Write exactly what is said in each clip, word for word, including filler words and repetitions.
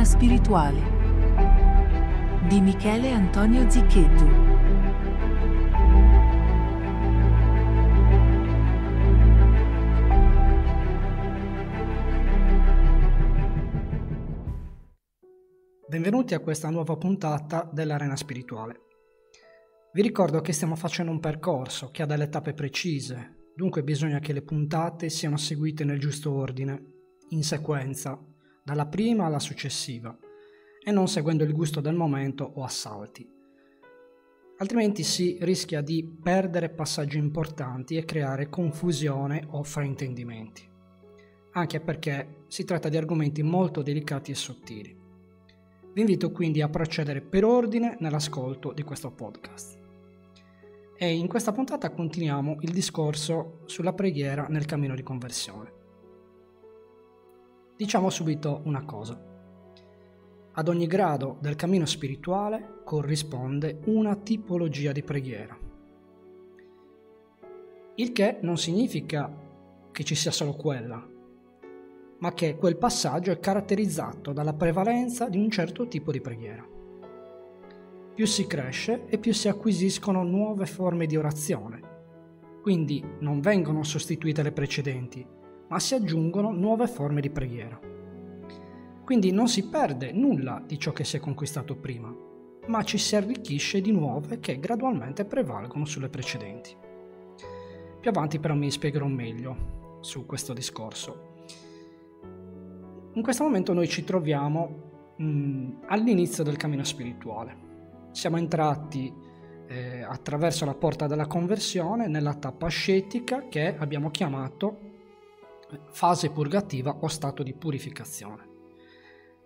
Cena spirituale di Michele Antonio Ziccheddu. Benvenuti a questa nuova puntata dell'Arena Spirituale. Vi ricordo che stiamo facendo un percorso che ha delle tappe precise, dunque bisogna che le puntate siano seguite nel giusto ordine, in sequenza, dalla prima alla successiva, e non seguendo il gusto del momento o a salti. Altrimenti si rischia di perdere passaggi importanti e creare confusione o fraintendimenti, anche perché si tratta di argomenti molto delicati e sottili. Vi invito quindi a procedere per ordine nell'ascolto di questo podcast. E in questa puntata continuiamo il discorso sulla preghiera nel cammino di conversione. Diciamo subito una cosa. Ad ogni grado del cammino spirituale corrisponde una tipologia di preghiera. Il che non significa che ci sia solo quella, ma che quel passaggio è caratterizzato dalla prevalenza di un certo tipo di preghiera. Più si cresce e più si acquisiscono nuove forme di orazione, quindi non vengono sostituite le precedenti, ma si aggiungono nuove forme di preghiera. Quindi non si perde nulla di ciò che si è conquistato prima, ma ci si arricchisce di nuove che gradualmente prevalgono sulle precedenti. Più avanti però mi spiegherò meglio su questo discorso. In questo momento noi ci troviamo mh, all'inizio del cammino spirituale. Siamo entrati eh, attraverso la porta della conversione nella tappa ascetica, che abbiamo chiamato fase purgativa o stato di purificazione.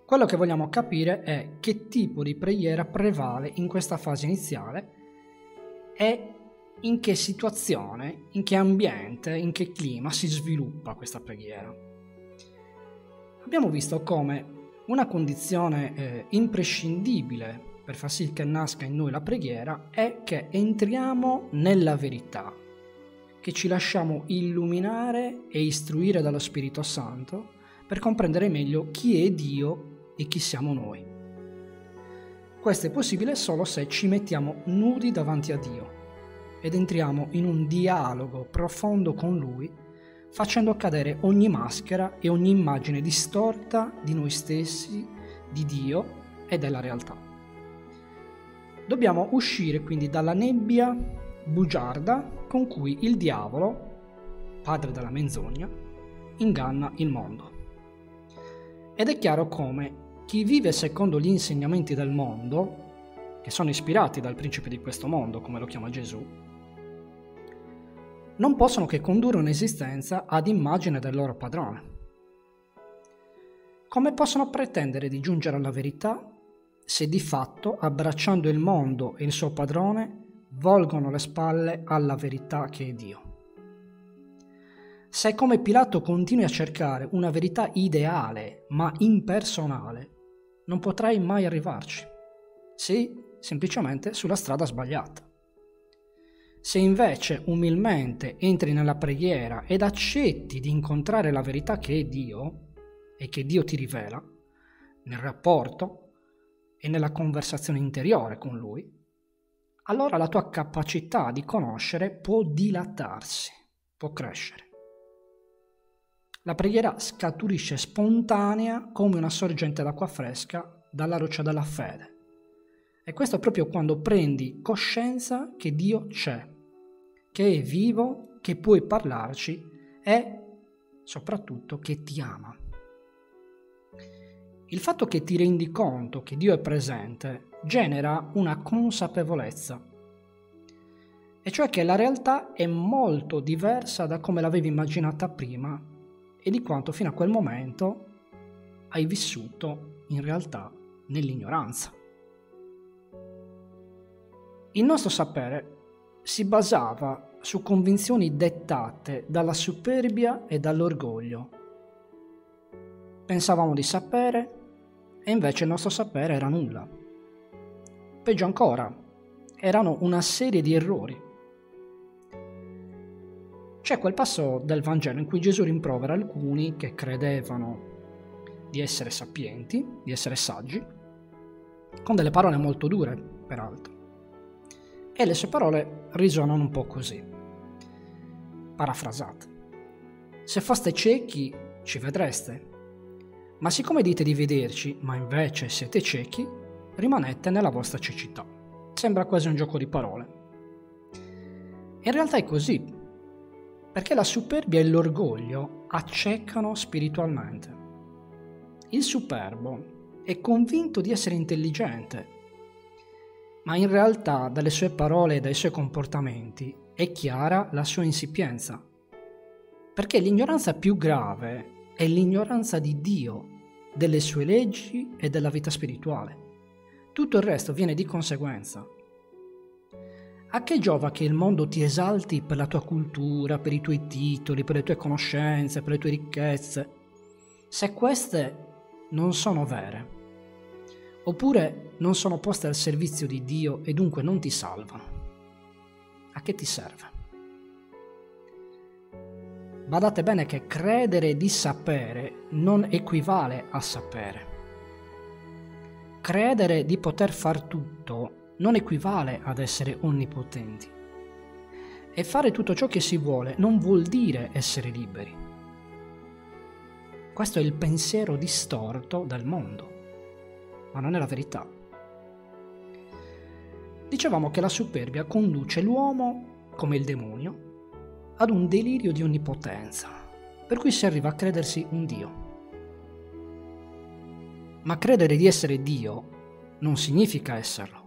Quello che vogliamo capire è che tipo di preghiera prevale in questa fase iniziale e in che situazione, in che ambiente, in che clima si sviluppa questa preghiera. Abbiamo visto come una condizione eh, imprescindibile per far sì che nasca in noi la preghiera è che entriamo nella verità, che ci lasciamo illuminare e istruire dallo Spirito Santo per comprendere meglio chi è Dio e chi siamo noi. Questo è possibile solo se ci mettiamo nudi davanti a Dio ed entriamo in un dialogo profondo con Lui, facendo cadere ogni maschera e ogni immagine distorta di noi stessi, di Dio e della realtà. Dobbiamo uscire quindi dalla nebbia bugiarda con cui il diavolo, padre della menzogna, inganna il mondo. Ed è chiaro come chi vive secondo gli insegnamenti del mondo, che sono ispirati dal principe di questo mondo, come lo chiama Gesù, non possono che condurre un'esistenza ad immagine del loro padrone. Come possono pretendere di giungere alla verità se di fatto, abbracciando il mondo e il suo padrone, volgono le spalle alla verità che è Dio? Se come Pilato continui a cercare una verità ideale ma impersonale, non potrai mai arrivarci. Sei semplicemente sulla strada sbagliata. Se invece umilmente entri nella preghiera ed accetti di incontrare la verità che è Dio e che Dio ti rivela nel rapporto e nella conversazione interiore con Lui, allora la tua capacità di conoscere può dilatarsi, può crescere. La preghiera scaturisce spontanea come una sorgente d'acqua fresca dalla roccia della fede. E questo proprio quando prendi coscienza che Dio c'è, che è vivo, che puoi parlarci e soprattutto che ti ama. Il fatto che ti rendi conto che Dio è presente genera una consapevolezza, e cioè che la realtà è molto diversa da come l'avevi immaginata prima e di quanto fino a quel momento hai vissuto in realtà nell'ignoranza. Il nostro sapere si basava su convinzioni dettate dalla superbia e dall'orgoglio. Pensavamo di sapere e invece il nostro sapere era nulla. Peggio ancora, erano una serie di errori. C'è quel passo del Vangelo in cui Gesù rimprovera alcuni che credevano di essere sapienti, di essere saggi, con delle parole molto dure, peraltro. E le sue parole risuonano un po' così, parafrasate. Se foste ciechi, ci vedreste. Ma siccome dite di vederci, ma invece siete ciechi, rimanete nella vostra cecità. Sembra quasi un gioco di parole. In realtà è così, perché la superbia e l'orgoglio accecano spiritualmente. Il superbo è convinto di essere intelligente, ma in realtà dalle sue parole e dai suoi comportamenti è chiara la sua insipienza, perché l'ignoranza più grave è l'ignoranza di Dio, delle sue leggi e della vita spirituale. Tutto il resto viene di conseguenza. A che giova che il mondo ti esalti per la tua cultura, per i tuoi titoli, per le tue conoscenze, per le tue ricchezze, se queste non sono vere, oppure non sono poste al servizio di Dio e dunque non ti salvano? A che ti serve? Badate bene che credere di sapere non equivale a sapere. Credere di poter far tutto non equivale ad essere onnipotenti. E fare tutto ciò che si vuole non vuol dire essere liberi. Questo è il pensiero distorto del mondo, ma non è la verità. Dicevamo che la superbia conduce l'uomo, come il demonio, ad un delirio di onnipotenza, per cui si arriva a credersi un Dio. Ma credere di essere Dio non significa esserlo.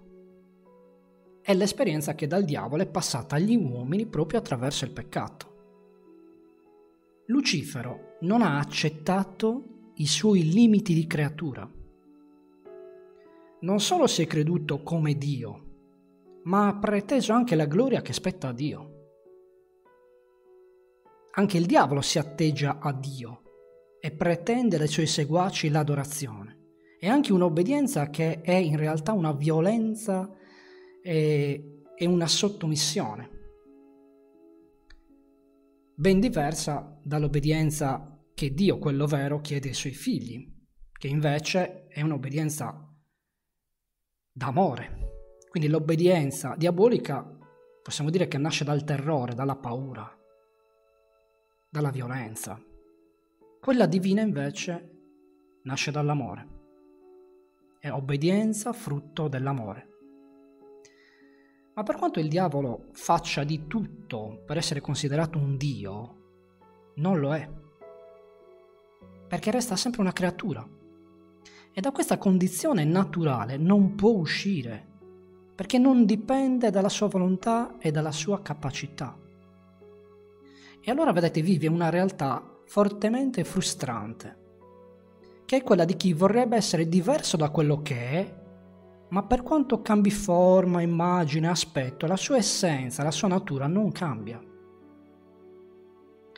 È l'esperienza che dal diavolo è passata agli uomini proprio attraverso il peccato. Lucifero non ha accettato i suoi limiti di creatura. Non solo si è creduto come Dio, ma ha preteso anche la gloria che spetta a Dio. Anche il diavolo si atteggia a Dio e pretende dai suoi seguaci l'adorazione e anche un'obbedienza che è in realtà una violenza e, e una sottomissione, ben diversa dall'obbedienza che Dio, quello vero, chiede ai suoi figli, che invece è un'obbedienza d'amore. Quindi l'obbedienza diabolica possiamo dire che nasce dal terrore, dalla paura, dalla violenza. Quella divina invece nasce dall'amore. È obbedienza frutto dell'amore. Ma per quanto il diavolo faccia di tutto per essere considerato un Dio, non lo è. Perché resta sempre una creatura. E da questa condizione naturale non può uscire, perché non dipende dalla sua volontà e dalla sua capacità. E allora, vedete, vive una realtà fortemente frustrante, che è quella di chi vorrebbe essere diverso da quello che è, ma per quanto cambi forma, immagine, aspetto, la sua essenza, la sua natura non cambia.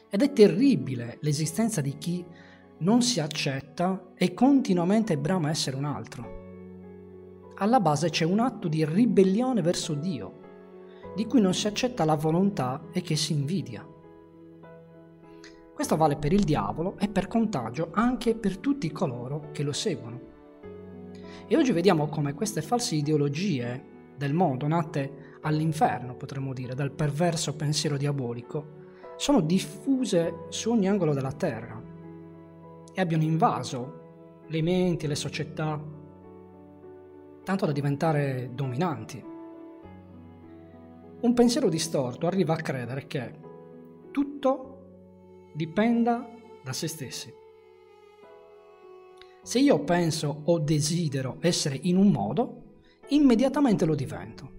Ed è terribile l'esistenza di chi non si accetta e continuamente brama a essere un altro. Alla base c'è un atto di ribellione verso Dio, di cui non si accetta la volontà e che si invidia. Questo vale per il diavolo e per contagio anche per tutti coloro che lo seguono. E oggi vediamo come queste false ideologie del mondo, nate all'inferno, potremmo dire, dal perverso pensiero diabolico, sono diffuse su ogni angolo della terra e abbiano invaso le menti, le società, tanto da diventare dominanti. Un pensiero distorto arriva a credere che tutto dipenda da se stessi. Se io penso o desidero essere in un modo, immediatamente lo divento.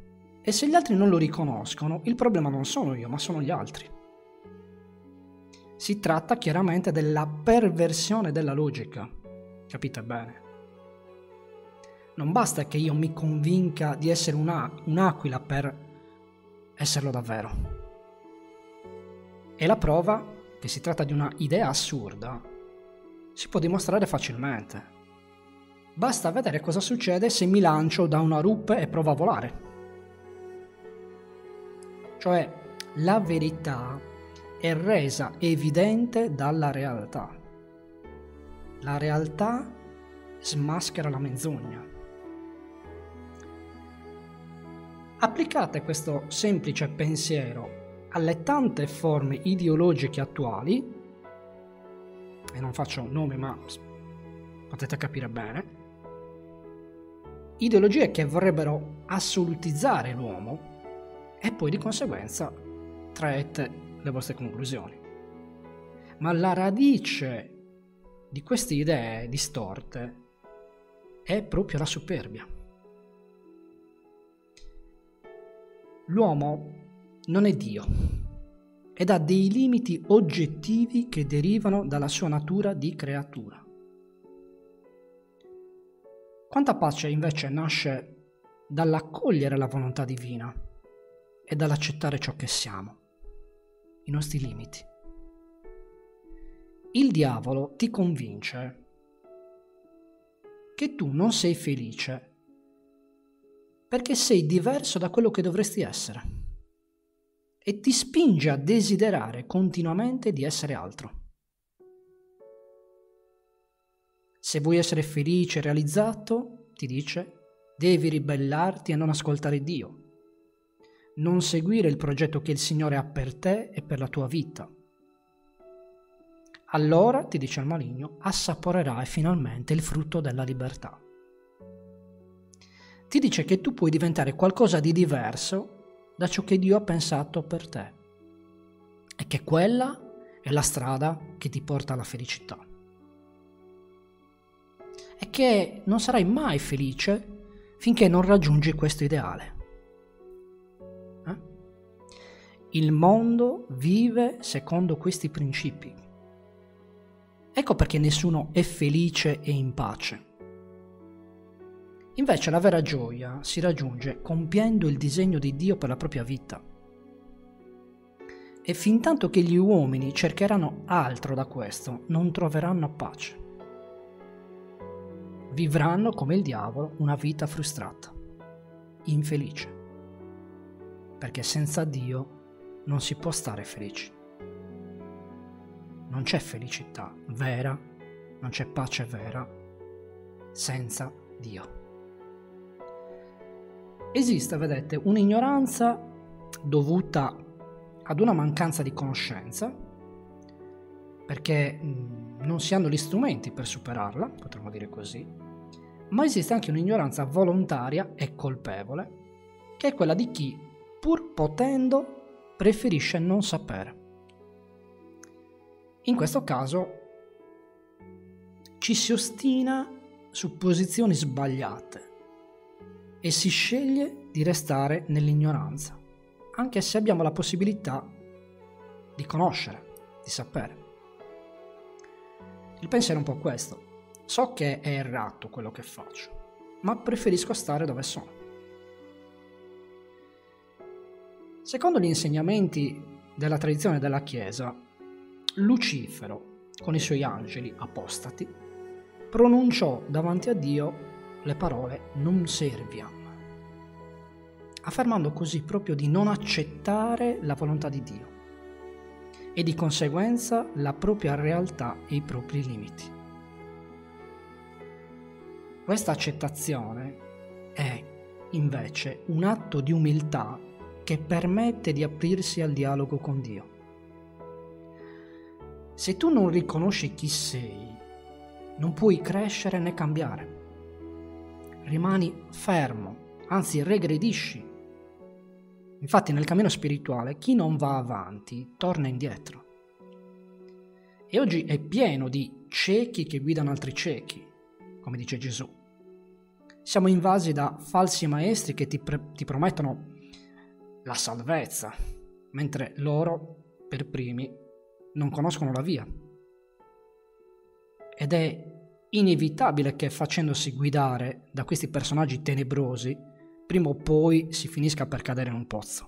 E se gli altri non lo riconoscono, il problema non sono io, ma sono gli altri. Si tratta chiaramente della perversione della logica. Capite bene? Non basta che io mi convinca di essere una, un'aquila per esserlo davvero. E la prova che si tratta di una idea assurda, si può dimostrare facilmente. Basta vedere cosa succede se mi lancio da una rupe e provo a volare. Cioè, la verità è resa evidente dalla realtà. La realtà smaschera la menzogna. Applicate questo semplice pensiero alle tante forme ideologiche attuali, e non faccio nomi ma potete capire bene, ideologie che vorrebbero assolutizzare l'uomo, e poi di conseguenza traete le vostre conclusioni. Ma la radice di queste idee distorte è proprio la superbia. L'uomo non è Dio ed ha dei limiti oggettivi che derivano dalla sua natura di creatura. Quanta pace invece nasce dall'accogliere la volontà divina e dall'accettare ciò che siamo, i nostri limiti. Il diavolo ti convince che tu non sei felice perché sei diverso da quello che dovresti essere e ti spinge a desiderare continuamente di essere altro. Se vuoi essere felice e realizzato, ti dice, devi ribellarti e non ascoltare Dio, non seguire il progetto che il Signore ha per te e per la tua vita. Allora, ti dice il maligno, assaporerai finalmente il frutto della libertà. Ti dice che tu puoi diventare qualcosa di diverso da ciò che Dio ha pensato per te e che quella è la strada che ti porta alla felicità. E che non sarai mai felice finché non raggiungi questo ideale. Eh? Il mondo vive secondo questi principi. Ecco perché nessuno è felice e in pace. Invece la vera gioia si raggiunge compiendo il disegno di Dio per la propria vita. E fintanto che gli uomini cercheranno altro da questo, non troveranno pace. Vivranno come il diavolo una vita frustrata, infelice, perché senza Dio non si può stare felici. Non c'è felicità vera, non c'è pace vera, senza Dio. Esiste, vedete, un'ignoranza dovuta ad una mancanza di conoscenza, perché non si hanno gli strumenti per superarla, potremmo dire così, ma esiste anche un'ignoranza volontaria e colpevole, che è quella di chi, pur potendo, preferisce non sapere. In questo caso ci si ostina su posizioni sbagliate e si sceglie di restare nell'ignoranza, anche se abbiamo la possibilità di conoscere, di sapere. Il pensiero è un po' questo. So che è errato quello che faccio, ma preferisco stare dove sono. Secondo gli insegnamenti della tradizione della Chiesa, Lucifero, con i suoi angeli apostati, pronunciò davanti a Dio le parole non serviam, affermando così proprio di non accettare la volontà di Dio e di conseguenza la propria realtà e i propri limiti. Questa accettazione è invece un atto di umiltà che permette di aprirsi al dialogo con Dio. Se tu non riconosci chi sei, non puoi crescere né cambiare. Rimani fermo, anzi regredisci. Infatti nel cammino spirituale chi non va avanti torna indietro. E oggi è pieno di ciechi che guidano altri ciechi, come dice Gesù. Siamo invasi da falsi maestri che ti, pre- ti promettono la salvezza, mentre loro per primi non conoscono la via. Ed è inevitabile che facendosi guidare da questi personaggi tenebrosi, prima o poi si finisca per cadere in un pozzo.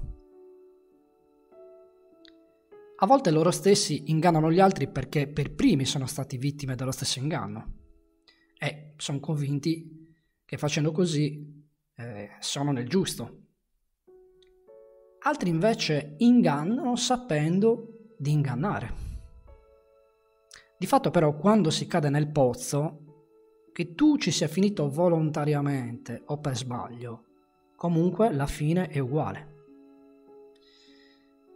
A volte loro stessi ingannano gli altri perché per primi sono stati vittime dello stesso inganno e sono convinti che facendo così eh, sono nel giusto. Altri invece ingannano sapendo di ingannare. Di fatto però quando si cade nel pozzo, che tu ci sia finito volontariamente o per sbaglio, comunque la fine è uguale.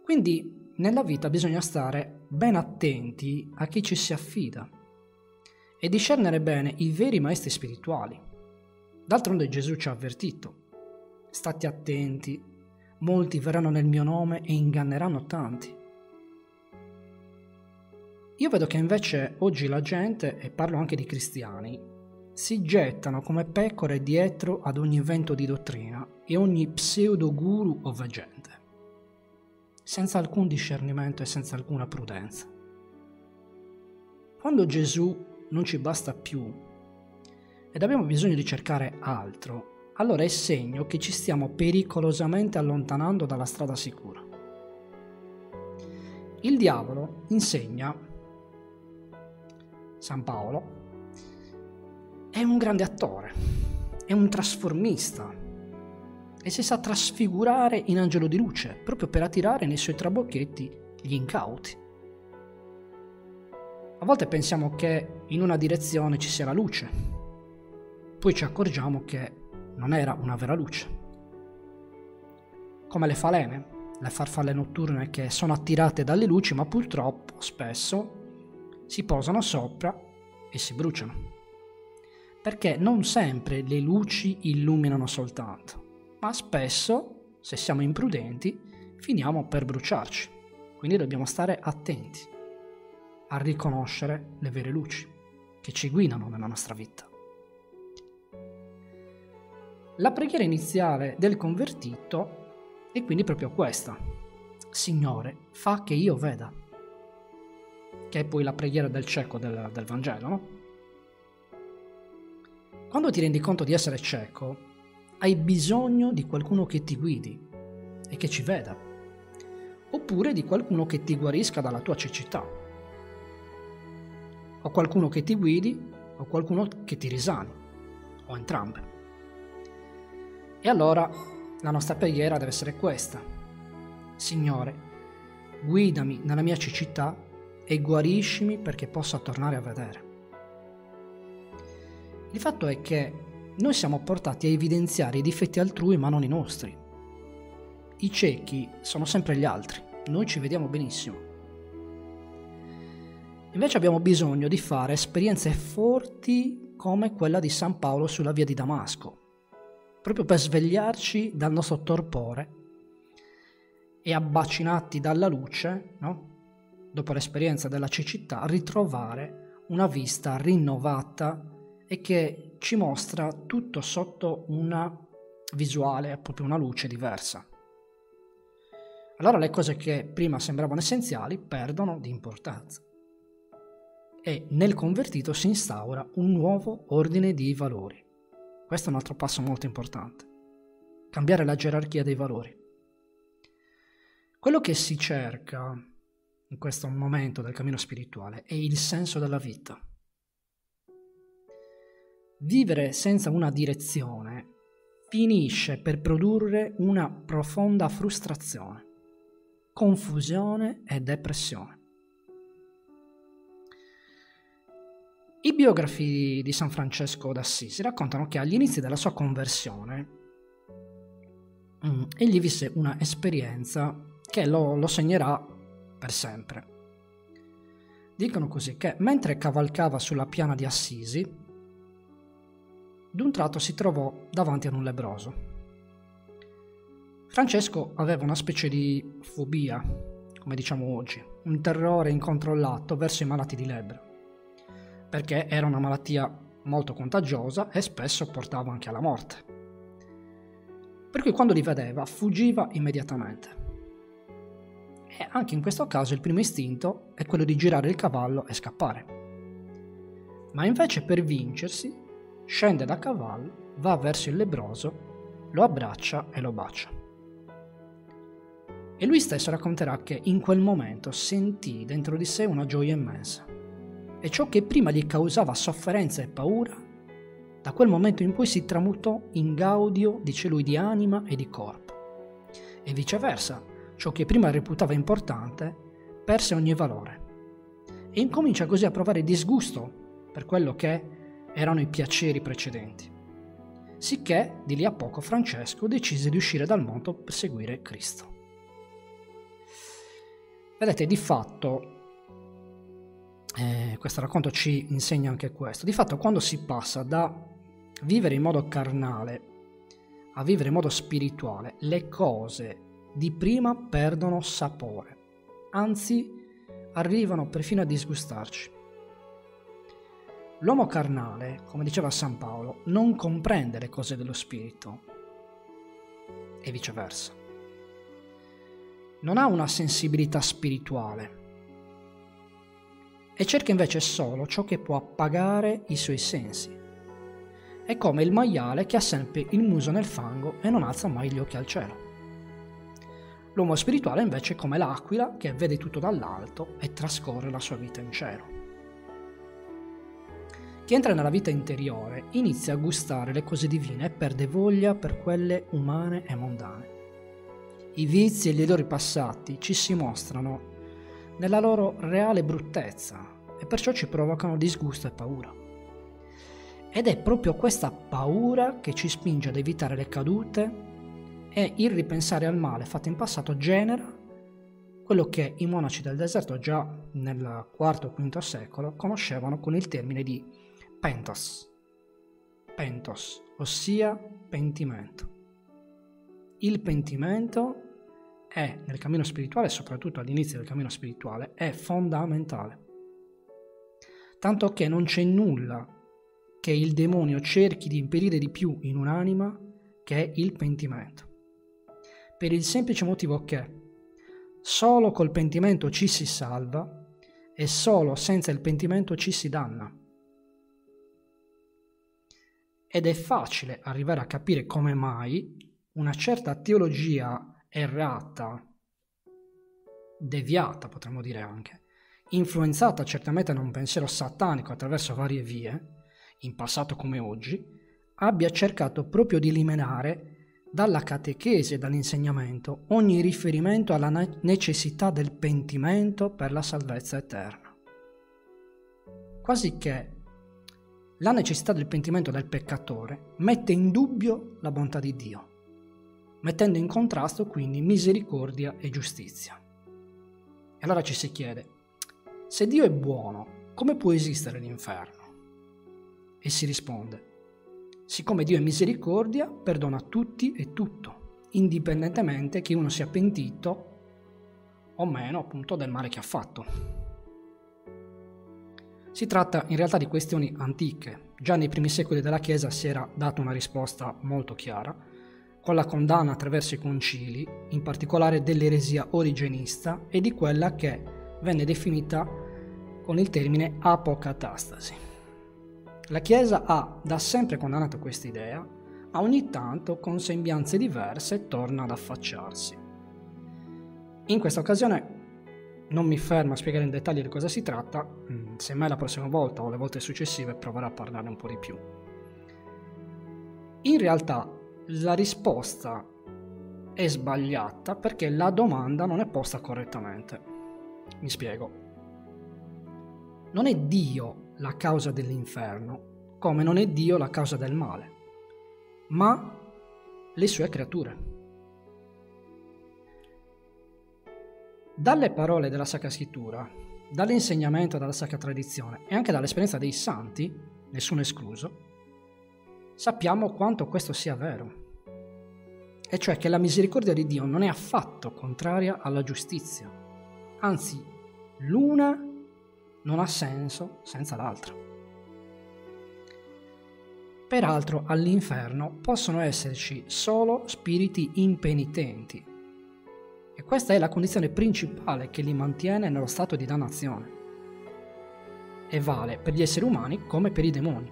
Quindi nella vita bisogna stare ben attenti a chi ci si affida e discernere bene i veri maestri spirituali. D'altronde Gesù ci ha avvertito: state attenti, molti verranno nel mio nome e inganneranno tanti. Io vedo che invece oggi la gente, e parlo anche di cristiani, si gettano come pecore dietro ad ogni vento di dottrina e ogni pseudo guru o veggente, senza alcun discernimento e senza alcuna prudenza. Quando Gesù non ci basta più ed abbiamo bisogno di cercare altro, allora è segno che ci stiamo pericolosamente allontanando dalla strada sicura. Il diavolo insegna, San Paolo, è un grande attore, è un trasformista e si sa trasfigurare in angelo di luce proprio per attirare nei suoi trabocchetti gli incauti. A volte pensiamo che in una direzione ci sia la luce, poi ci accorgiamo che non era una vera luce. Come le falene, le farfalle notturne che sono attirate dalle luci ma purtroppo spesso si posano sopra e si bruciano. Perché non sempre le luci illuminano soltanto, ma spesso, se siamo imprudenti, finiamo per bruciarci. Quindi dobbiamo stare attenti a riconoscere le vere luci che ci guidano nella nostra vita. La preghiera iniziale del convertito è quindi proprio questa: Signore, fa che io veda, che è poi la preghiera del cieco del, del Vangelo, no? Quando ti rendi conto di essere cieco, hai bisogno di qualcuno che ti guidi e che ci veda, oppure di qualcuno che ti guarisca dalla tua cecità, o qualcuno che ti guidi, o qualcuno che ti risani, o entrambe. E allora la nostra preghiera deve essere questa: Signore, guidami nella mia cecità e guariscimi perché possa tornare a vedere. Il fatto è che noi siamo portati a evidenziare i difetti altrui ma non i nostri. I ciechi sono sempre gli altri, noi ci vediamo benissimo. Invece abbiamo bisogno di fare esperienze forti come quella di San Paolo sulla via di Damasco, proprio per svegliarci dal nostro torpore e, abbacinati dalla luce, no? Dopo l'esperienza della cecità, ritrovare una vista rinnovata e che ci mostra tutto sotto una visuale, proprio una luce diversa. Allora le cose che prima sembravano essenziali perdono di importanza e nel convertito si instaura un nuovo ordine di valori. Questo è un altro passo molto importante: cambiare la gerarchia dei valori. Quello che si cerca in questo momento del cammino spirituale è il senso della vita. Vivere senza una direzione finisce per produrre una profonda frustrazione, confusione e depressione. I biografi di San Francesco d'Assisi raccontano che agli inizi della sua conversione mm, egli visse una esperienza che lo, lo segnerà per sempre. Dicono così che mentre cavalcava sulla piana di Assisi, d'un tratto si trovò davanti ad un lebbroso. Francesco aveva una specie di fobia, come diciamo oggi, un terrore incontrollato verso i malati di lebbra, perché era una malattia molto contagiosa e spesso portava anche alla morte. Per cui quando li vedeva fuggiva immediatamente. E anche in questo caso il primo istinto è quello di girare il cavallo e scappare. Ma invece, per vincersi, scende da cavallo, va verso il lebbroso, lo abbraccia e lo bacia. E lui stesso racconterà che in quel momento sentì dentro di sé una gioia immensa. E ciò che prima gli causava sofferenza e paura, da quel momento in poi si tramutò in gaudio, dice lui, di anima e di corpo. E viceversa, ciò che prima reputava importante perse ogni valore e incomincia così a provare disgusto per quello che erano i piaceri precedenti. Sicché, di lì a poco, Francesco decise di uscire dal mondo per seguire Cristo. Vedete, di fatto, eh, questo racconto ci insegna anche questo, di fatto quando si passa da vivere in modo carnale a vivere in modo spirituale, le cose di prima perdono sapore, anzi arrivano perfino a disgustarci. L'uomo carnale, come diceva San Paolo, non comprende le cose dello spirito e viceversa. Non ha una sensibilità spirituale e cerca invece solo ciò che può appagare i suoi sensi. È come il maiale che ha sempre il muso nel fango e non alza mai gli occhi al cielo. L'uomo spirituale invece è come l'aquila che vede tutto dall'alto e trascorre la sua vita in cielo. Chi entra nella vita interiore inizia a gustare le cose divine e perde voglia per quelle umane e mondane. I vizi e gli odori passati ci si mostrano nella loro reale bruttezza e perciò ci provocano disgusto e paura. Ed è proprio questa paura che ci spinge ad evitare le cadute e il ripensare al male fatto in passato genera quello che i monaci del deserto già nel quarto o quinto secolo conoscevano con il termine di Pentos, pentos, ossia pentimento. Il pentimento è nel cammino spirituale, soprattutto all'inizio del cammino spirituale, è fondamentale. Tanto che non c'è nulla che il demonio cerchi di impedire di più in un'anima che il pentimento. Per il semplice motivo che solo col pentimento ci si salva e solo senza il pentimento ci si danna. Ed è facile arrivare a capire come mai una certa teologia errata, deviata potremmo dire anche, influenzata certamente da un pensiero satanico attraverso varie vie, in passato come oggi, abbia cercato proprio di eliminare dalla catechesi e dall'insegnamento ogni riferimento alla necessità del pentimento per la salvezza eterna. Quasi che la necessità del pentimento del peccatore mette in dubbio la bontà di Dio, mettendo in contrasto quindi misericordia e giustizia. E allora ci si chiede, se Dio è buono, come può esistere l'inferno? E si risponde, siccome Dio è misericordia, perdona tutti e tutto, indipendentemente che uno sia pentito o meno appunto del male che ha fatto. Si tratta in realtà di questioni antiche. Già nei primi secoli della Chiesa si era data una risposta molto chiara, con la condanna attraverso i concili, in particolare dell'eresia origenista e di quella che venne definita con il termine apocatastasi. La Chiesa ha da sempre condannato questa idea, ma ogni tanto con sembianze diverse torna ad affacciarsi. In questa occasione non mi fermo a spiegare in dettaglio di cosa si tratta, semmai la prossima volta o le volte successive proverò a parlarne un po' di più. In realtà la risposta è sbagliata perché la domanda non è posta correttamente. Mi spiego. Non è Dio la causa dell'inferno, come non è Dio la causa del male, ma le sue creature. Dalle parole della Sacra Scrittura, dall'insegnamento della Sacra Tradizione e anche dall'esperienza dei Santi, nessuno escluso, sappiamo quanto questo sia vero. E cioè che la misericordia di Dio non è affatto contraria alla giustizia. Anzi, l'una non ha senso senza l'altra. Peraltro, all'inferno possono esserci solo spiriti impenitenti. E questa è la condizione principale che li mantiene nello stato di dannazione e vale per gli esseri umani come per i demoni.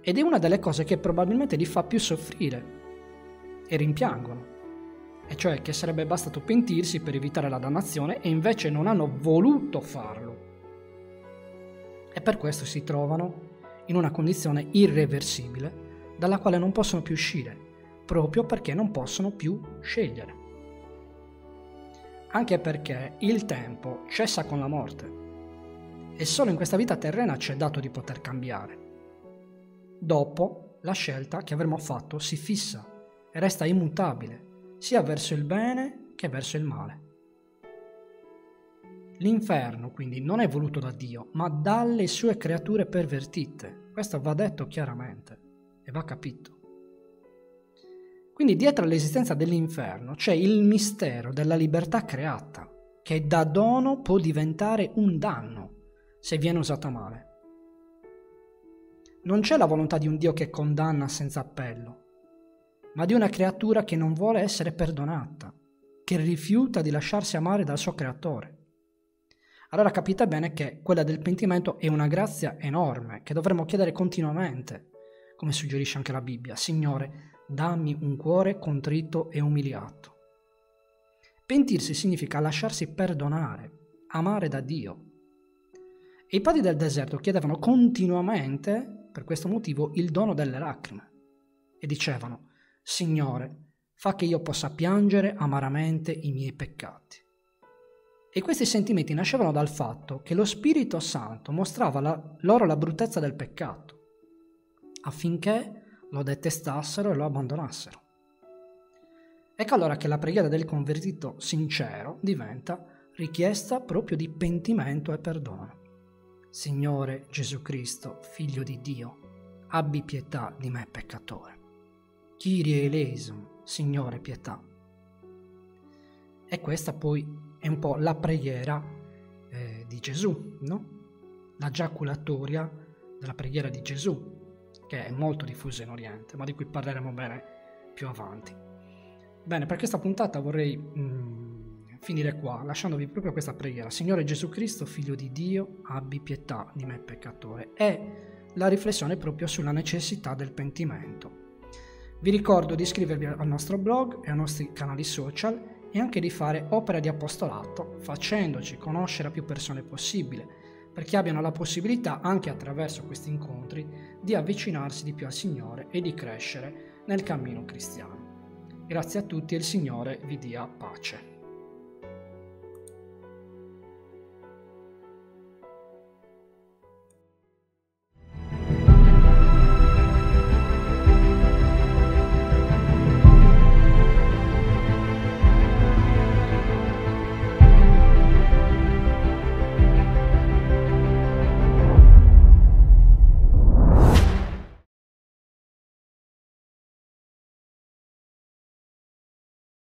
Ed è una delle cose che probabilmente li fa più soffrire e rimpiangono, e cioè che sarebbe bastato pentirsi per evitare la dannazione e invece non hanno voluto farlo e per questo si trovano in una condizione irreversibile dalla quale non possono più uscire, proprio perché non possono più scegliere. anche perché il tempo cessa con la morte e solo in questa vita terrena ci è dato di poter cambiare. Dopo, la scelta che avremo fatto si fissa e resta immutabile, sia verso il bene che verso il male. L'inferno, quindi, non è voluto da Dio, ma dalle sue creature pervertite. Questo va detto chiaramente e va capito. Quindi dietro all'esistenza dell'inferno c'è il mistero della libertà creata, che da dono può diventare un danno se viene usata male. Non c'è la volontà di un Dio che condanna senza appello, ma di una creatura che non vuole essere perdonata, che rifiuta di lasciarsi amare dal suo creatore. Allora capite bene che quella del pentimento è una grazia enorme che dovremmo chiedere continuamente, come suggerisce anche la Bibbia: Signore, dammi un cuore contrito e umiliato. Pentirsi significa lasciarsi perdonare, amare da Dio. E i padri del deserto chiedevano continuamente, per questo motivo, il dono delle lacrime. E dicevano: Signore, fa che io possa piangere amaramente i miei peccati. E questi sentimenti nascevano dal fatto che lo Spirito Santo mostrava la, loro la bruttezza del peccato, affinché lo detestassero e lo abbandonassero. Ecco allora che la preghiera del convertito sincero diventa richiesta proprio di pentimento e perdono. Signore Gesù Cristo, Figlio di Dio, abbi pietà di me peccatore. Chirie eleison, Signore pietà. E questa poi è un po' la preghiera eh, di Gesù, no? La giaculatoria della preghiera di Gesù, che è molto diffusa in Oriente, ma di cui parleremo bene più avanti. Bene, per questa puntata vorrei mm, finire qua, lasciandovi proprio questa preghiera. Signore Gesù Cristo, Figlio di Dio, abbi pietà di me peccatore. E la riflessione proprio sulla necessità del pentimento. Vi ricordo di iscrivervi al nostro blog e ai nostri canali social e anche di fare opera di apostolato, facendoci conoscere a più persone possibile, perché abbiano la possibilità, anche attraverso questi incontri, di avvicinarsi di più al Signore e di crescere nel cammino cristiano. Grazie a tutti e il Signore vi dia pace.